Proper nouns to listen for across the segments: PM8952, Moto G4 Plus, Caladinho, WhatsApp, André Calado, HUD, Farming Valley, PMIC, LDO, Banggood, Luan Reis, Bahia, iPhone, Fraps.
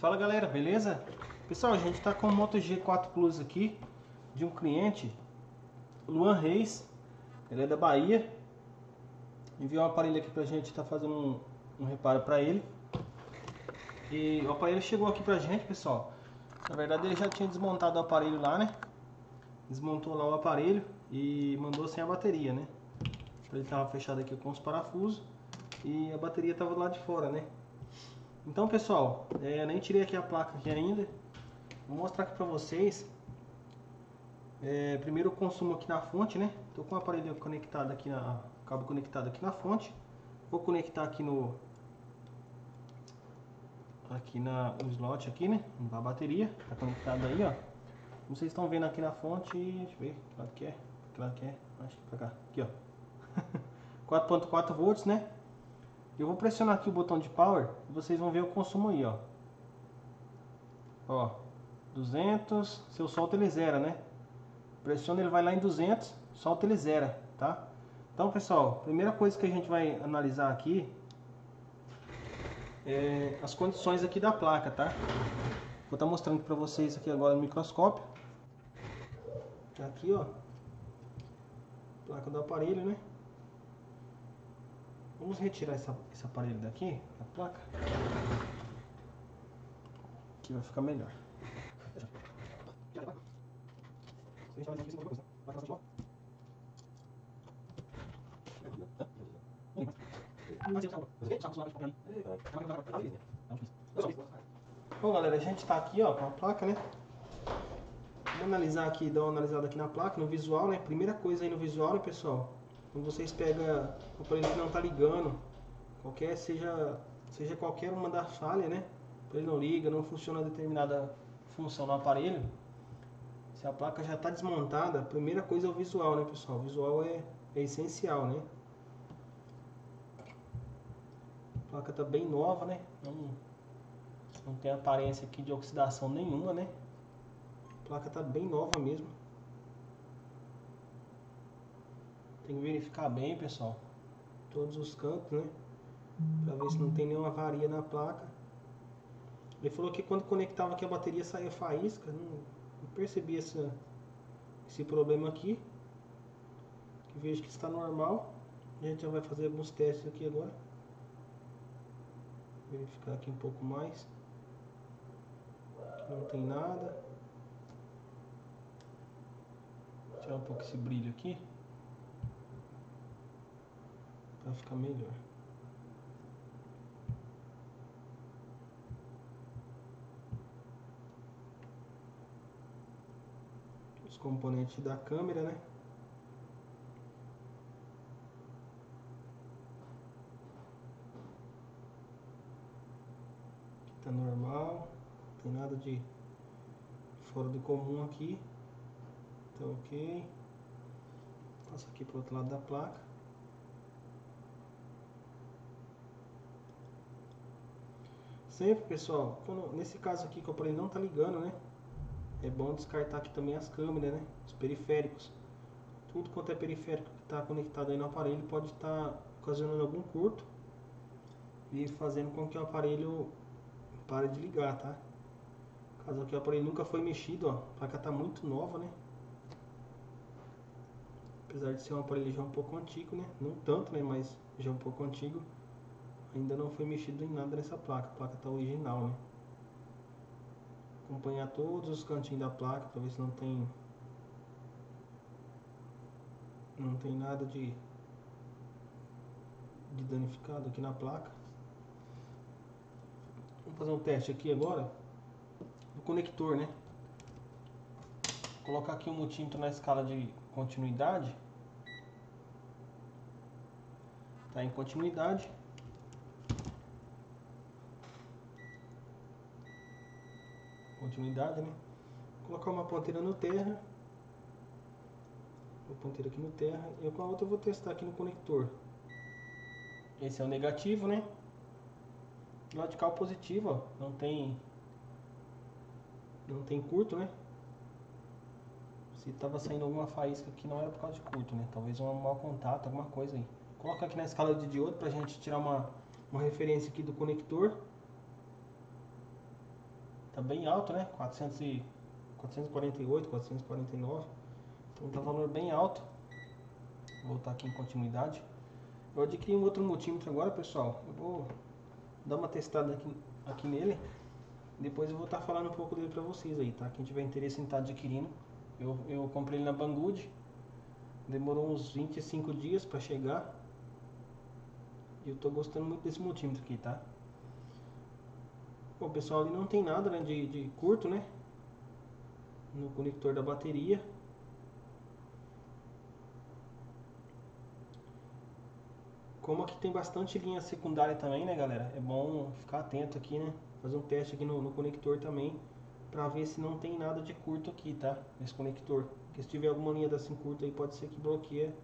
Fala galera, beleza? Pessoal, a gente está com o Moto G4 Plus aqui de um cliente, Luan Reis, ele é da Bahia, enviou um aparelho aqui pra gente, tá fazendo um reparo para ele. E o aparelho chegou aqui pra gente, pessoal. Na verdade ele já tinha desmontado o aparelho lá, né? Desmontou lá o aparelho e mandou sem a bateria, né? Então ele tava fechado aqui com os parafusos e a bateria tava do lado de fora, né? Então pessoal, nem tirei aqui a placa aqui ainda. Vou mostrar aqui pra vocês. Primeiro o consumo aqui na fonte, né? Tô com o aparelho conectado aqui na... Cabo conectado aqui na fonte. Vou conectar aqui no... no slot aqui, né? A bateria tá conectada aí, ó. Como vocês estão vendo aqui na fonte... Deixa eu ver que lado que é. Acho que pra cá. Aqui, ó. 4.4 volts, né? Eu vou pressionar aqui o botão de power e vocês vão ver o consumo aí, ó. Ó, 200, se eu solto ele zera, né? Pressiona, ele vai lá em 200, solta ele zera, tá? Então, pessoal, primeira coisa que a gente vai analisar aqui é as condições aqui da placa, tá? Vou estar mostrando pra vocês aqui agora no microscópio. Aqui, ó. Placa do aparelho, né? Vamos retirar esse aparelho daqui, da placa, que vai ficar melhor. Bom galera, a gente tá aqui ó, com a placa, né? Vou analisar aqui, dar uma analisada aqui na placa, no visual, né? Primeira coisa aí no visual, né, pessoal? Quando vocês pegam o aparelho que não está ligando, seja qualquer uma das falhas, né? Ele não liga, não funciona determinada função no aparelho. Se a placa já está desmontada, a primeira coisa é o visual, né, pessoal? O visual é essencial, né? A placa está bem nova, né? Não tem aparência aqui de oxidação nenhuma, né? A placa está bem nova mesmo. Tem que verificar bem, pessoal, todos os cantos, né? Pra ver se não tem nenhuma avaria na placa. Ele falou que quando conectava aqui a bateria saía faísca. Não percebi esse problema aqui. Que vejo que está normal. A gente já vai fazer alguns testes aqui agora. Verificar aqui um pouco mais. Não tem nada. Tirar um pouco esse brilho aqui. Vai ficar melhor. Os componentes da câmera, né? Aqui tá normal. Não tem nada de fora do comum aqui. Tá ok. Passa aqui pro outro lado da placa. Sempre, pessoal, nesse caso aqui que o aparelho não tá ligando, né? É bom descartar aqui também as câmeras, né? Os periféricos. Tudo quanto é periférico que tá conectado aí no aparelho pode estar ocasionando algum curto e fazendo com que o aparelho pare de ligar, tá? No caso aqui o aparelho nunca foi mexido, ó. A placa tá muito nova, né? Apesar de ser um aparelho já um pouco antigo, né? Não tanto, né? Mas já um pouco antigo. Ainda não foi mexido em nada nessa placa, a placa está original, né? Acompanhar todos os cantinhos da placa para ver se não tem nada de danificado aqui na placa. Vamos fazer um teste aqui agora do conector, né? Vou colocar aqui o multímetro na escala de continuidade. Tá em continuidade. Continuidade, né? Vou colocar uma ponteira no terra, uma ponteira aqui no terra, e com a outra eu vou testar aqui no conector. Esse é o negativo, né? Do lado de cá o positivo, ó. Não tem curto, né? Se tava saindo alguma faísca aqui não era por causa de curto, né? Talvez um mau contato, alguma coisa aí. Coloca aqui na escala de diodo pra gente tirar uma referência aqui do conector. tá bem alto, né? 448, 449. Então tá um valor bem alto. Vou voltar aqui em continuidade. Eu adquiri um outro multímetro agora, pessoal. Eu vou dar uma testada aqui nele. Depois eu vou estar falando um pouco dele pra vocês aí, tá? Quem tiver interesse em estar adquirindo. Eu comprei ele na Banggood. Demorou uns 25 dias pra chegar. E eu tô gostando muito desse multímetro aqui, tá? Bom, pessoal, ele não tem nada, né, de curto, né? No conector da bateria. Como aqui tem bastante linha secundária também, né, galera? É bom ficar atento aqui, né? Fazer um teste aqui no conector também, pra ver se não tem nada de curto aqui, tá? Nesse conector. Porque se tiver alguma linha assim curta aí, pode ser que bloqueie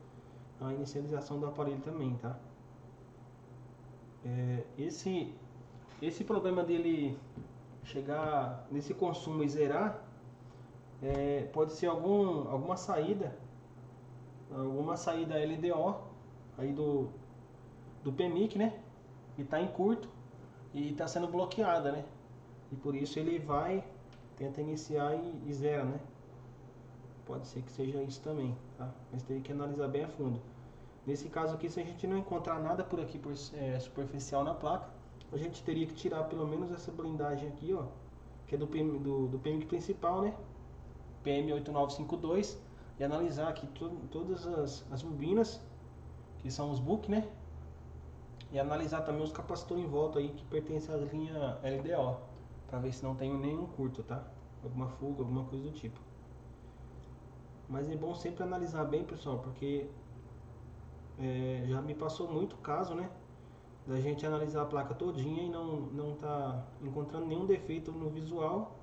a inicialização do aparelho também, tá? Esse problema dele chegar nesse consumo e zerar, pode ser alguma saída LDO aí do PMIC, né? E tá em curto e tá sendo bloqueada, né? E por isso ele vai, tenta iniciar e zera, né? Pode ser que seja isso também, tá? Mas tem que analisar bem a fundo. Nesse caso aqui, se a gente não encontrar nada por aqui superficial na placa, a gente teria que tirar pelo menos essa blindagem aqui, ó, que é do PMIC principal, né? PM8952, e analisar aqui todas as bobinas, que são os buques, né? E analisar também os capacitores em volta aí que pertencem às linhas LDO, para ver se não tem nenhum curto, tá? Alguma fuga, alguma coisa do tipo. Mas é bom sempre analisar bem, pessoal, porque já me passou muito caso, né? Da gente analisar a placa todinha e não tá encontrando nenhum defeito no visual.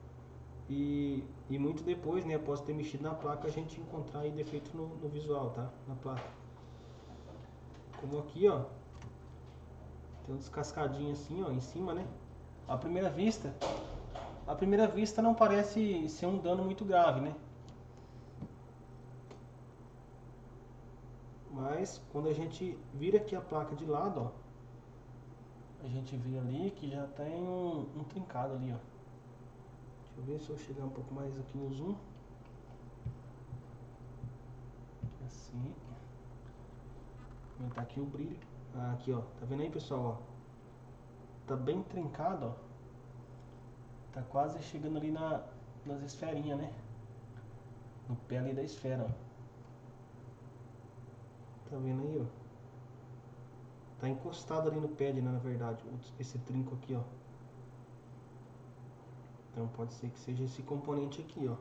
E muito depois, né, após ter mexido na placa, a gente encontrar aí defeito no visual, tá? Na placa. Como aqui, ó, tem um descascadinho assim, ó, em cima, né? À primeira vista não parece ser um dano muito grave, né? Mas quando a gente vira aqui a placa de lado, ó, a gente vê ali que já tem um trincado ali, ó. Deixa eu ver se eu chegar um pouco mais aqui no zoom. Assim. Aumentar aqui o brilho. Ah, aqui, ó. Tá vendo aí, pessoal? Ó. Tá bem trincado, ó. Tá quase chegando ali nas esferinhas, né? No pé ali da esfera, ó. Tá vendo aí, ó? Tá encostado ali no pé, né, na verdade. Esse trinco aqui, ó. Então pode ser que seja esse componente aqui, ó.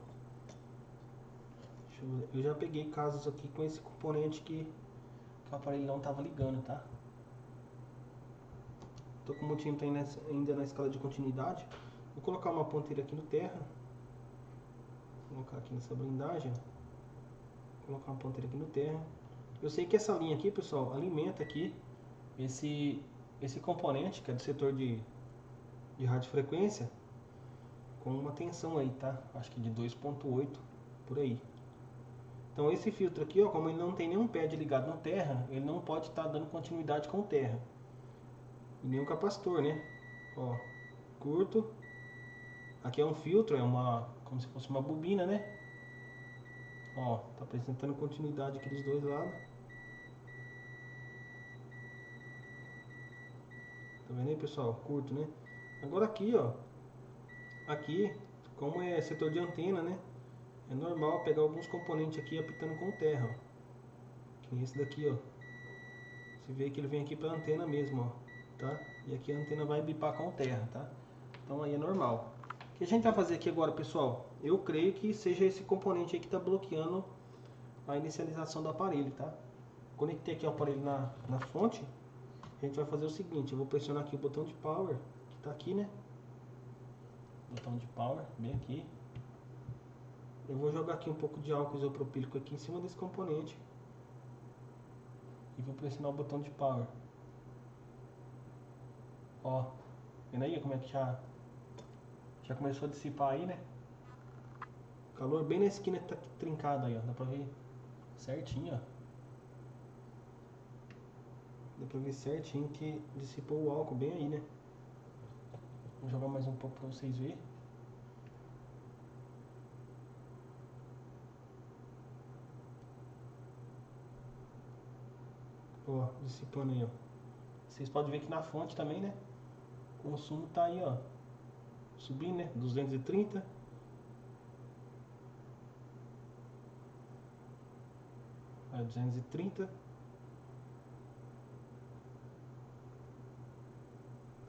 Eu já peguei casos aqui com esse componente que o aparelho não tava ligando, tá? Tô com o multímetro ainda na escala de continuidade. Vou colocar uma ponteira aqui no terra. Vou colocar aqui nessa blindagem. Vou colocar uma ponteira aqui no terra. Eu sei que essa linha aqui, pessoal, alimenta aqui esse componente, que é do setor de radiofrequência, com uma tensão aí, tá? Acho que de 2.8 por aí. Então esse filtro aqui, ó, como ele não tem nenhum pad ligado no terra, ele não pode estar dando continuidade com o terra. E nem o capacitor, né? Ó, curto. Aqui é um filtro, como se fosse uma bobina, né? Ó, tá apresentando continuidade aqui dos dois lados. Tá vendo aí, pessoal? Curto, né? Agora aqui, ó, aqui, como é setor de antena, né, é normal pegar alguns componentes aqui apitando com terra, ó. Que nem esse daqui, ó. Você vê que ele vem aqui pra antena mesmo, ó, tá? E aqui a antena vai bipar com terra, tá? Então aí é normal. O que a gente vai fazer aqui agora, pessoal? Eu creio que seja esse componente aí que tá bloqueando a inicialização do aparelho, tá? Conectei aqui o aparelho na fonte. A gente vai fazer o seguinte, eu vou pressionar aqui o botão de power, que tá aqui, né? Botão de power, bem aqui. Eu vou jogar aqui um pouco de álcool isopropílico aqui em cima desse componente e vou pressionar o botão de power. Ó, vendo aí como é que já começou a dissipar aí, né? O calor bem na esquina tá trincado aí, ó. Dá pra ver certinho, ó. Dá pra ver certinho que dissipou o álcool bem aí, né? Vou jogar mais um pouco para vocês verem. ó, dissipando aí, ó. Vocês podem ver que na fonte também, né? O consumo tá aí, ó, subindo, né? 230. Aí, 230. Tá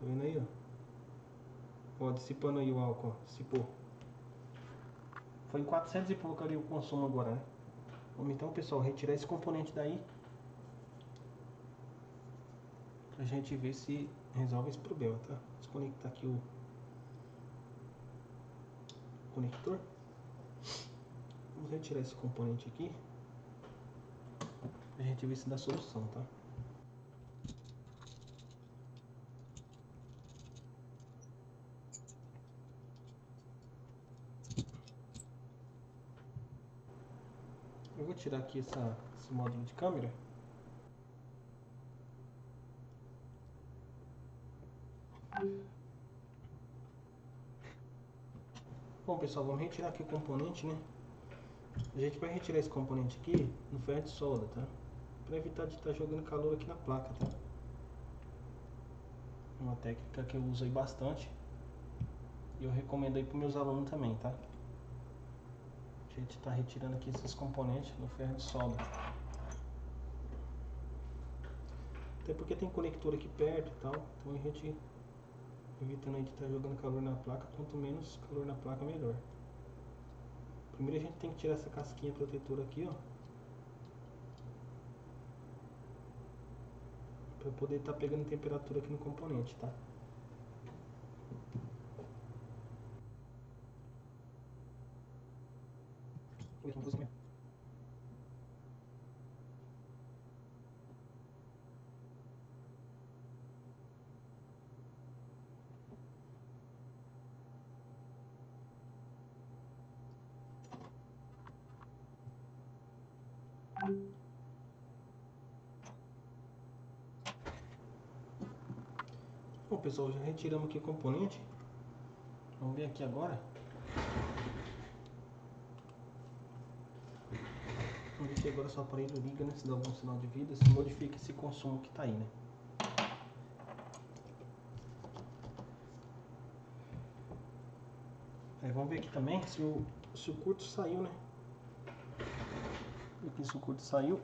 vendo aí, ó? Ó, dissipando aí o álcool, ó. Dissipou. Foi em 400 e pouco ali o consumo agora, né? Vamos então, pessoal, retirar esse componente daí, pra gente ver se resolve esse problema, tá? Desconectar aqui o conector. Vamos retirar esse componente aqui, pra gente ver se dá solução, tá? Eu vou tirar aqui esse módulo de câmera. Bom, pessoal, vamos retirar aqui o componente, né? A gente vai retirar esse componente aqui no ferro de solda, tá? Para evitar de estar jogando calor aqui na placa, tá? É uma técnica que eu uso aí bastante e eu recomendo aí para meus alunos também, tá? A gente está retirando aqui esses componentes do ferro de solda, até porque tem conector aqui perto e tal, então a gente evitando aí de estar jogando calor na placa. Quanto menos calor na placa, melhor. Primeiro a gente tem que tirar essa casquinha protetora aqui, ó, para poder estar pegando temperatura aqui no componente, tá? Bom, pessoal, já retiramos aqui o componente. Vamos ver aqui agora. Vamos ver se agora o seu aparelho liga, né? Se dá algum sinal de vida, se modifica esse consumo que tá aí, né? Aí vamos ver aqui também se o curto saiu, né? Aqui se o curto saiu.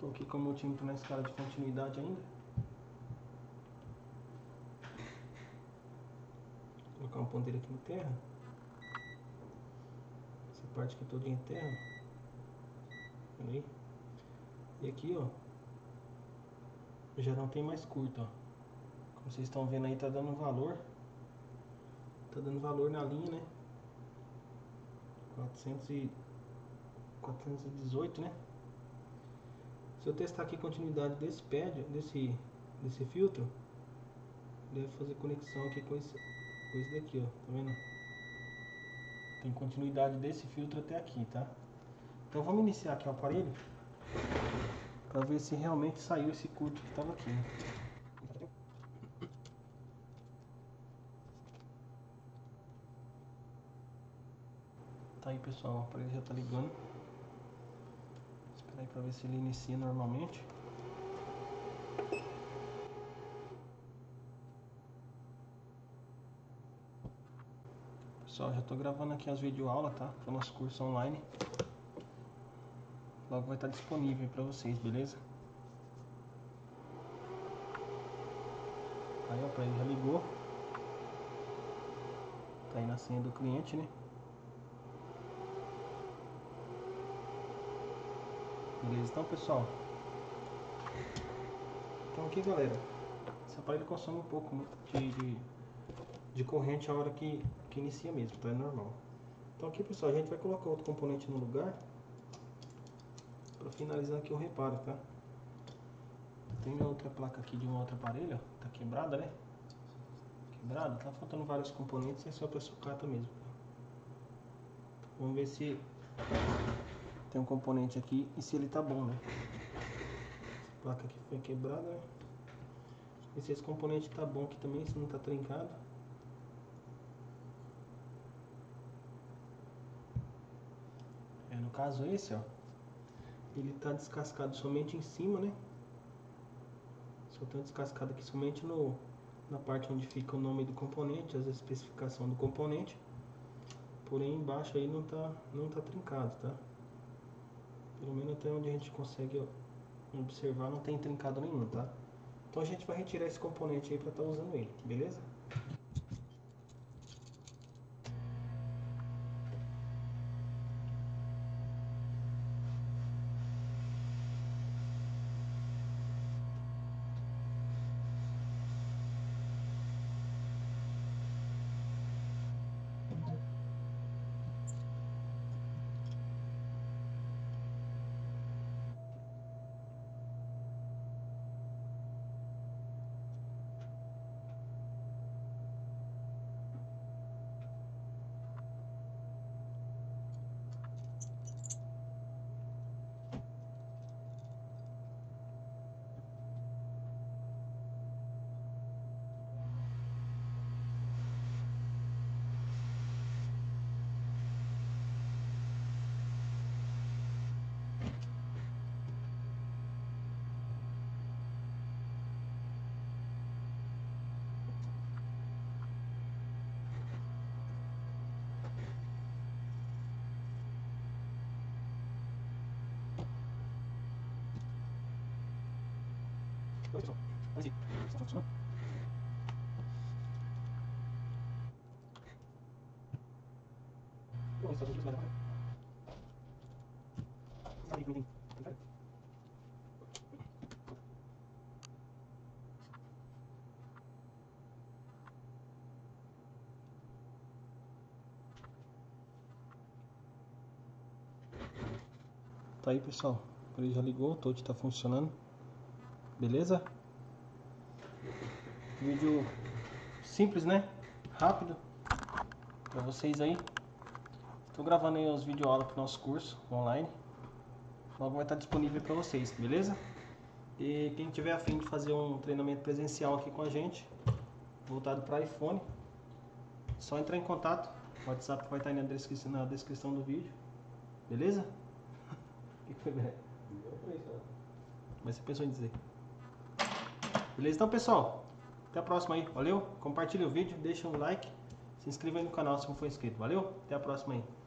Tô aqui com o meu tímpano na escala de continuidade ainda. Vou colocar um ponteiro aqui em terra. Essa parte aqui toda em terra. Aí. E aqui, ó, já não tem mais curto, ó. Como vocês estão vendo aí, tá dando valor. Tá dando valor na linha, né? 418, né? Se eu testar aqui a continuidade desse pad, desse filtro, deve fazer conexão aqui com esse daqui, ó. Tá vendo? Tem continuidade desse filtro até aqui, tá? Então vamos iniciar aqui o aparelho para ver se realmente saiu esse curto que estava aqui, né? Tá aí, pessoal, o aparelho já tá ligando. Vou esperar aí pra ver se ele inicia normalmente. Pessoal, já tô gravando aqui as videoaulas, tá? Pro nosso curso online. Logo vai estar disponível para vocês, beleza? Aí o aparelho já ligou. Tá aí na senha do cliente, né? Beleza, então, pessoal. Então aqui, galera, esse aparelho consome um pouco de corrente a hora que inicia mesmo, tá? É normal. Então aqui, pessoal, a gente vai colocar outro componente no lugar para finalizar aqui o reparo, tá? Tem minha outra placa aqui de um outro aparelho, ó. Tá quebrada, né? Quebrada, tá faltando vários componentes, é só para sucata mesmo. Então, vamos ver se... tem um componente aqui e se ele tá bom, né? Essa placa aqui foi quebrada, né? E se esse componente tá bom aqui também, se não tá trincado. É, no caso esse, ó, ele tá descascado somente em cima, né? Só tá descascado aqui somente na parte onde fica o nome do componente, as especificações do componente. Porém embaixo aí não tá trincado, tá? Pelo menos até onde a gente consegue observar, não tem trincado nenhum, tá? Então a gente vai retirar esse componente aí para estar usando ele, beleza? Tá aí, pessoal, ele já ligou, o touch tá funcionando, beleza? Vídeo simples, né? Rápido para vocês aí. Estou gravando aí os videoaulas para o nosso curso online. Logo vai estar disponível para vocês, beleza? E quem tiver a fim de fazer um treinamento presencial aqui com a gente, voltado para iPhone, só entrar em contato. O WhatsApp vai estar aí na descrição do vídeo, beleza? O que foi, velho? Mas você pensou em dizer. Beleza, então, pessoal? Até a próxima aí, valeu? Compartilha o vídeo, deixa um like, se inscreva aí no canal se não for inscrito, valeu? Até a próxima aí.